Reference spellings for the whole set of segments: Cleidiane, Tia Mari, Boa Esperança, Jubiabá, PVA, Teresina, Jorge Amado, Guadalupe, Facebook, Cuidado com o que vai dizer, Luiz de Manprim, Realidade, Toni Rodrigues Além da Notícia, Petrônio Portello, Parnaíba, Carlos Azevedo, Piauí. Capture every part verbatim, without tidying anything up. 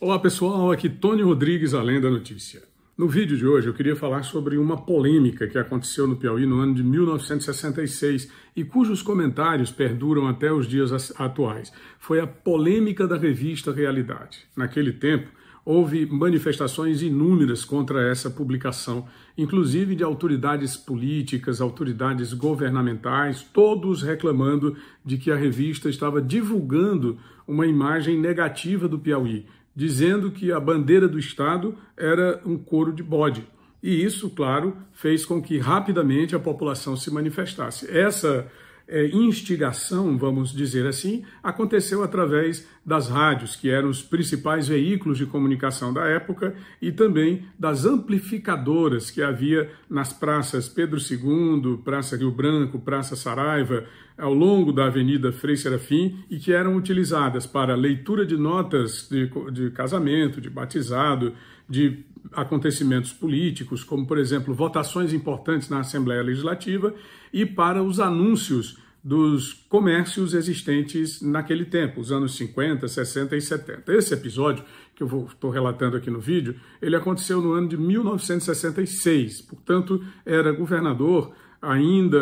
Olá pessoal, aqui Toni Rodrigues Além da Notícia. No vídeo de hoje eu queria falar sobre uma polêmica que aconteceu no Piauí no ano de mil novecentos e sessenta e seis e cujos comentários perduram até os dias atuais. Foi a polêmica da revista Realidade. Naquele tempo, houve manifestações inúmeras contra essa publicação, inclusive de autoridades políticas, autoridades governamentais, todos reclamando de que a revista estava divulgando uma imagem negativa do Piauí, dizendo que a bandeira do Estado era um couro de bode. E isso, claro, fez com que rapidamente a população se manifestasse. Essa É, instigação, vamos dizer assim, aconteceu através das rádios, que eram os principais veículos de comunicação da época, e também das amplificadoras que havia nas praças Pedro Segundo, Praça Rio Branco, Praça Saraiva, ao longo da Avenida Frei Serafim, e que eram utilizadas para leitura de notas de, de casamento, de batizado, de acontecimentos políticos, como, por exemplo, votações importantes na Assembleia Legislativa, e para os anúncios dos comércios existentes naquele tempo, os anos cinquenta, sessenta e setenta. Esse episódio, que eu vou, estou relatando aqui no vídeo, ele aconteceu no ano de mil novecentos e sessenta e seis, portanto, era governador ainda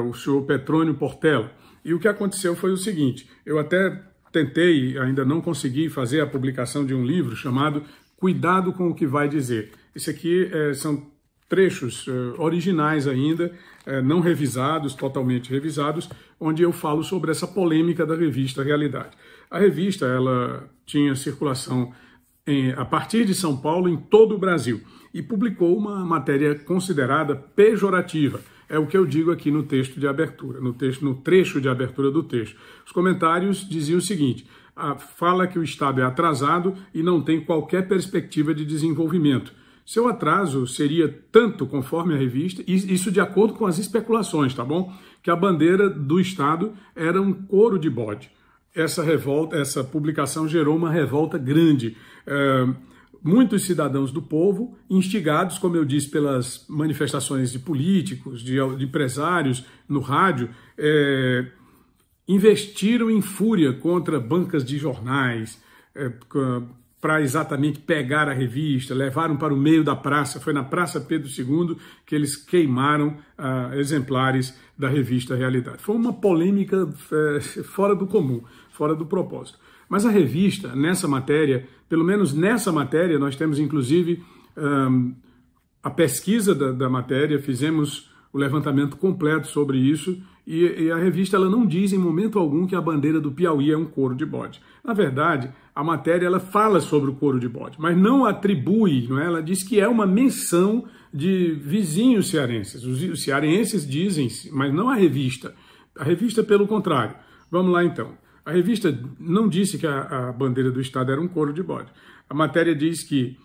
uh, o senhor Petrônio Portello. E o que aconteceu foi o seguinte: eu até tentei, ainda não consegui fazer a publicação de um livro chamado Cuidado com o que vai dizer. Isso aqui é, são trechos é, originais ainda, é, não revisados, totalmente revisados, onde eu falo sobre essa polêmica da revista Realidade. A revista ela tinha circulação em, a partir de São Paulo em todo o Brasil e publicou uma matéria considerada pejorativa. É o que eu digo aqui no texto de abertura, no, texto, no trecho de abertura do texto. Os comentários diziam o seguinte: fala que o Estado é atrasado e não tem qualquer perspectiva de desenvolvimento. Seu atraso seria tanto, conforme a revista, isso de acordo com as especulações, tá bom? Que a bandeira do Estado era um couro de bode. Essa revolta, essa publicação gerou uma revolta grande. É... Muitos cidadãos do povo, instigados, como eu disse, pelas manifestações de políticos, de empresários no rádio, é, investiram em fúria contra bancas de jornais, é, para exatamente pegar a revista, levaram para o meio da praça. Foi na Praça Pedro Segundo que eles queimaram ah, exemplares da revista Realidade. Foi uma polêmica é, fora do comum, fora do propósito. Mas a revista, nessa matéria, pelo menos nessa matéria, nós temos inclusive um, a pesquisa da, da matéria, fizemos o levantamento completo sobre isso, e, e a revista ela não diz em momento algum que a bandeira do Piauí é um couro de bode. Na verdade, a matéria ela fala sobre o couro de bode, mas não atribui, não é? Ela diz que é uma menção de vizinhos cearenses. Os, os cearenses dizem, mas não a revista. A revista, pelo contrário. Vamos lá, então. A revista não disse que a, a bandeira do Estado era um couro de bode. A matéria diz que,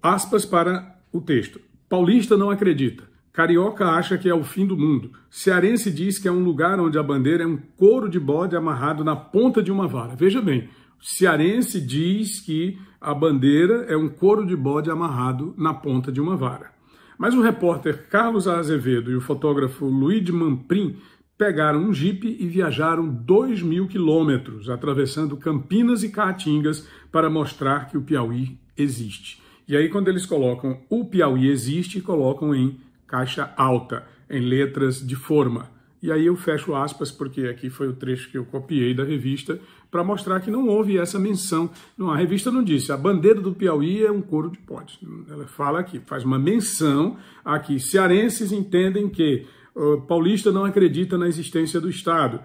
aspas para o texto, paulista não acredita, carioca acha que é o fim do mundo, cearense diz que é um lugar onde a bandeira é um couro de bode amarrado na ponta de uma vara. Veja bem, cearense diz que a bandeira é um couro de bode amarrado na ponta de uma vara. Mas o repórter Carlos Azevedo e o fotógrafo Luiz de Manprim pegaram um jipe e viajaram dois mil quilômetros, atravessando Campinas e Caatingas, para mostrar que o Piauí existe. E aí, quando eles colocam o Piauí existe, colocam em caixa alta, em letras de forma. E aí eu fecho aspas, porque aqui foi o trecho que eu copiei da revista, para mostrar que não houve essa menção. Não, a revista não disse, a bandeira do Piauí é um couro de bode. Ela fala aqui, faz uma menção a que cearenses entendem que o paulista não acredita na existência do Estado.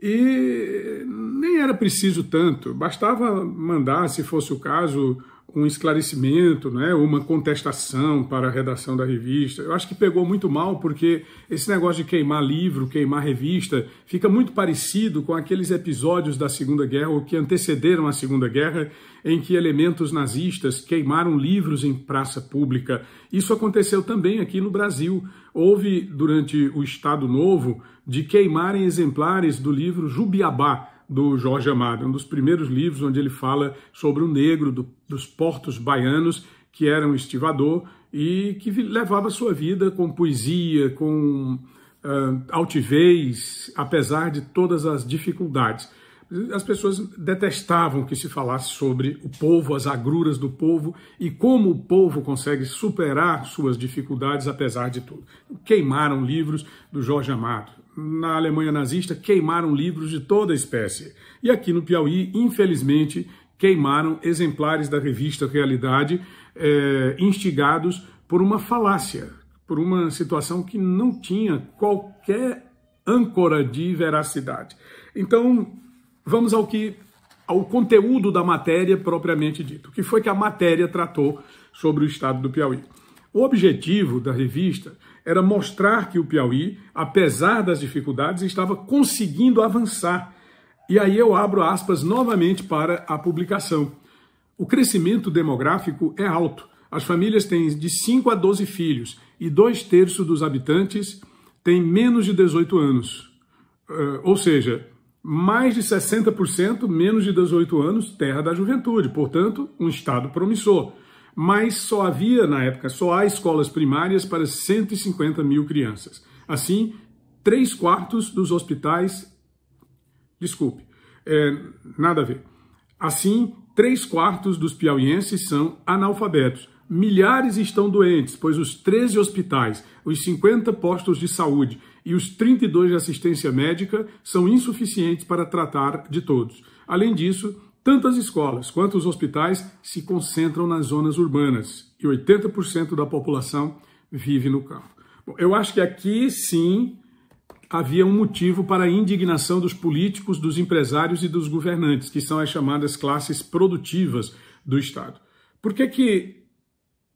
E nem era preciso tanto, bastava mandar, se fosse o caso, um esclarecimento, né, uma contestação para a redação da revista. Eu acho que pegou muito mal, porque esse negócio de queimar livro, queimar revista, fica muito parecido com aqueles episódios da Segunda Guerra, ou que antecederam a Segunda Guerra, em que elementos nazistas queimaram livros em praça pública. Isso aconteceu também aqui no Brasil. Houve, durante o Estado Novo, de queimarem exemplares do livro Jubiabá, do Jorge Amado, um dos primeiros livros onde ele fala sobre o negro do, dos portos baianos, que era um estivador e que levava sua vida com poesia, com uh, altivez, apesar de todas as dificuldades. As pessoas detestavam que se falasse sobre o povo, as agruras do povo e como o povo consegue superar suas dificuldades apesar de tudo. Queimaram livros do Jorge Amado. Na Alemanha nazista, queimaram livros de toda espécie. E aqui no Piauí, infelizmente, queimaram exemplares da revista Realidade, eh, instigados por uma falácia, por uma situação que não tinha qualquer âncora de veracidade. Então, vamos ao que, ao conteúdo da matéria propriamente dito. O que foi que a matéria tratou sobre o estado do Piauí? O objetivo da revista era mostrar que o Piauí, apesar das dificuldades, estava conseguindo avançar. E aí eu abro aspas novamente para a publicação. O crescimento demográfico é alto. As famílias têm de cinco a doze filhos e dois terços dos habitantes têm menos de dezoito anos. Uh, ou seja, mais de sessenta por cento menos de dezoito anos, terra da juventude, portanto, um estado promissor. Mas só havia, na época, só há escolas primárias para cento e cinquenta mil crianças. Assim, três quartos dos hospitais... Desculpe, é, nada a ver. Assim, três quartos dos piauienses são analfabetos. Milhares estão doentes, pois os treze hospitais, os cinquenta postos de saúde e os trinta e dois de assistência médica são insuficientes para tratar de todos. Além disso, tanto as escolas quanto os hospitais se concentram nas zonas urbanas e oitenta por cento da população vive no campo. Bom, eu acho que aqui sim havia um motivo para a indignação dos políticos, dos empresários e dos governantes, que são as chamadas classes produtivas do Estado. Por que que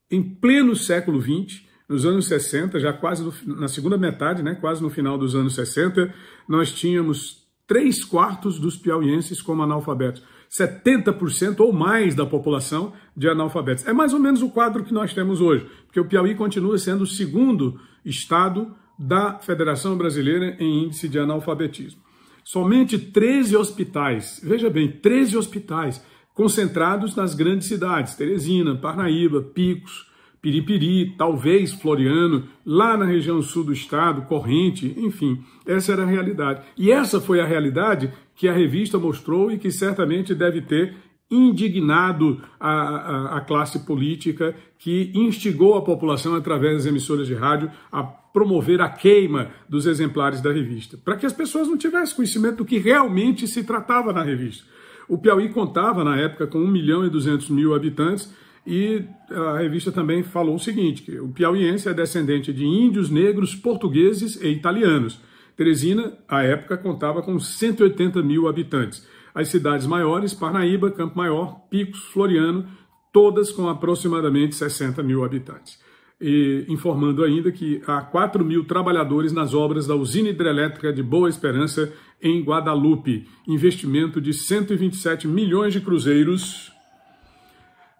em pleno século vinte, nos anos sessenta, já quase no, na segunda metade, né, quase no final dos anos sessenta, nós tínhamos três quartos dos piauienses como analfabetos, setenta por cento ou mais da população de analfabetos. É mais ou menos o quadro que nós temos hoje, porque o Piauí continua sendo o segundo estado da Federação Brasileira em índice de analfabetismo. Somente treze hospitais, veja bem, treze hospitais, concentrados nas grandes cidades, Teresina, Parnaíba, Picos, Piripiri, talvez Floriano, lá na região sul do estado, Corrente, enfim, essa era a realidade. E essa foi a realidade que a revista mostrou e que certamente deve ter indignado a, a, a classe política que instigou a população através das emissoras de rádio a promover a queima dos exemplares da revista, para que as pessoas não tivessem conhecimento do que realmente se tratava na revista. O Piauí contava, na época, com um milhão e duzentos mil habitantes e a revista também falou o seguinte, que o piauiense é descendente de índios, negros, portugueses e italianos. Teresina, à época, contava com cento e oitenta mil habitantes. As cidades maiores, Parnaíba, Campo Maior, Picos, Floriano, todas com aproximadamente sessenta mil habitantes. E informando ainda que há quatro mil trabalhadores nas obras da usina hidrelétrica de Boa Esperança, em Guadalupe, investimento de cento e vinte e sete milhões de cruzeiros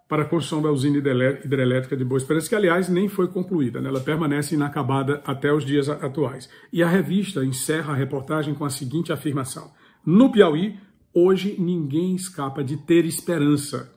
para a construção da usina hidrelétrica de Boa Esperança, que, aliás, nem foi concluída, né? Ela permanece inacabada até os dias atuais. E a revista encerra a reportagem com a seguinte afirmação: no Piauí, hoje ninguém escapa de ter esperança.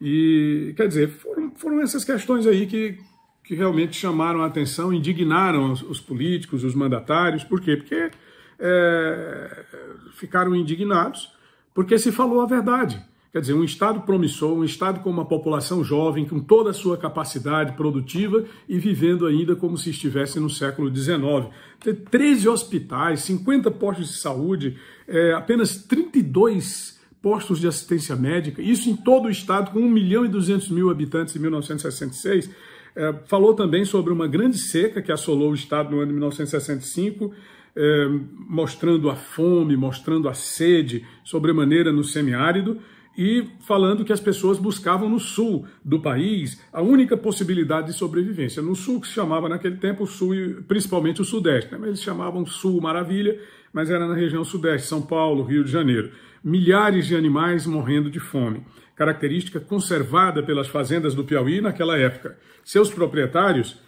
E, quer dizer, foram, foram essas questões aí que, que realmente chamaram a atenção, indignaram os, os políticos, os mandatários. Por quê? Porque é, ficaram indignados, porque se falou a verdade. Quer dizer, um estado promissor, um estado com uma população jovem, com toda a sua capacidade produtiva e vivendo ainda como se estivesse no século dezenove. Tem treze hospitais, cinquenta postos de saúde, é, apenas trinta e dois postos de assistência médica, isso em todo o estado, com um milhão e duzentos mil habitantes em mil novecentos e sessenta e seis, é, falou também sobre uma grande seca que assolou o estado no ano de mil novecentos e sessenta e cinco, é, mostrando a fome, mostrando a sede, sobremaneira no semiárido, e falando que as pessoas buscavam no sul do país a única possibilidade de sobrevivência. No sul, que se chamava naquele tempo o sul, principalmente o sudeste, né? Mas eles chamavam sul maravilha, mas era na região sudeste, São Paulo, Rio de Janeiro. Milhares de animais morrendo de fome, característica conservada pelas fazendas do Piauí naquela época. Seus proprietários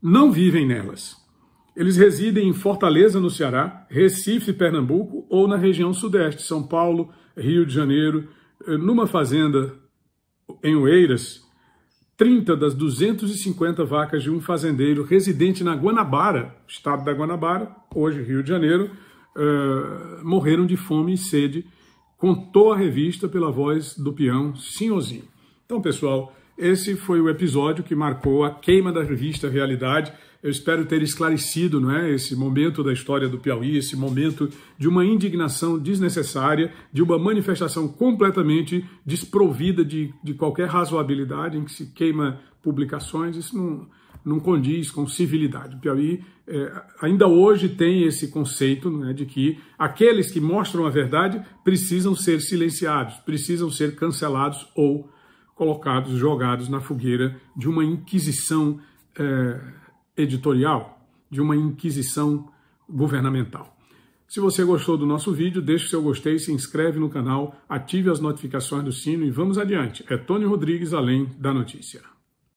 não vivem nelas. Eles residem em Fortaleza, no Ceará, Recife, Pernambuco, ou na região sudeste, São Paulo, Rio de Janeiro. Numa fazenda em Oeiras, trinta das duzentas e cinquenta vacas de um fazendeiro residente na Guanabara, estado da Guanabara, hoje Rio de Janeiro, uh, morreram de fome e sede, contou a revista pela voz do peão Sinhozinho. Então, pessoal, esse foi o episódio que marcou a queima da revista Realidade. Eu espero ter esclarecido, não é, esse momento da história do Piauí, esse momento de uma indignação desnecessária, de uma manifestação completamente desprovida de, de qualquer razoabilidade, em que se queima publicações. Isso não, não condiz com civilidade. O Piauí é, ainda hoje tem esse conceito, não é, de que aqueles que mostram a verdade precisam ser silenciados, precisam ser cancelados ou colocados, jogados na fogueira de uma inquisição é, editorial, de uma inquisição governamental. Se você gostou do nosso vídeo, deixe seu gostei, se inscreve no canal, ative as notificações do sino e vamos adiante. É Toni Rodrigues Além da Notícia.